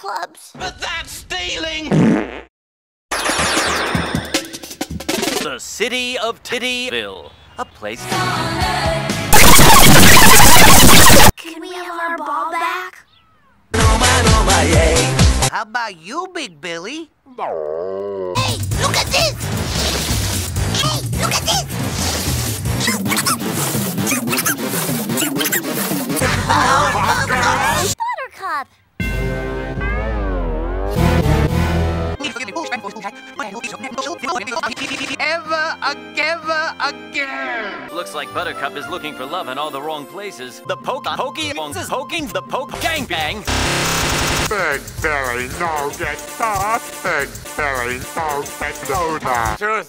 clubs. But that's stealing! The city of Tittyville. A place... Can we have our ball back? No my, yay. How about you, Big Billy? Hey, look at this! Hey, look at this! Powerpuff Girls! Buttercup! Ever again. Looks like Buttercup is looking for love in all the wrong places. The Pokemon is poking the gang bang. Big Billy, no get soft. Big Billy, no get soda. Truth.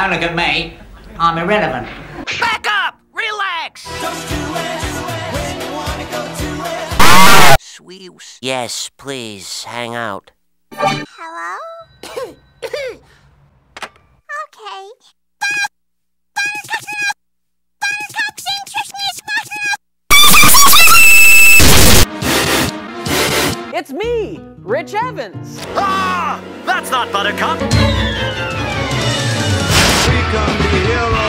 Don't look at me. I'm irrelevant. Back up! Relax! Don't do it when you wanna go to it. Ah! Sweeps. Yes, please, hang out. Hello? Okay. It's me, Rich Evans. Ah! That's not Buttercup. We can be heroes.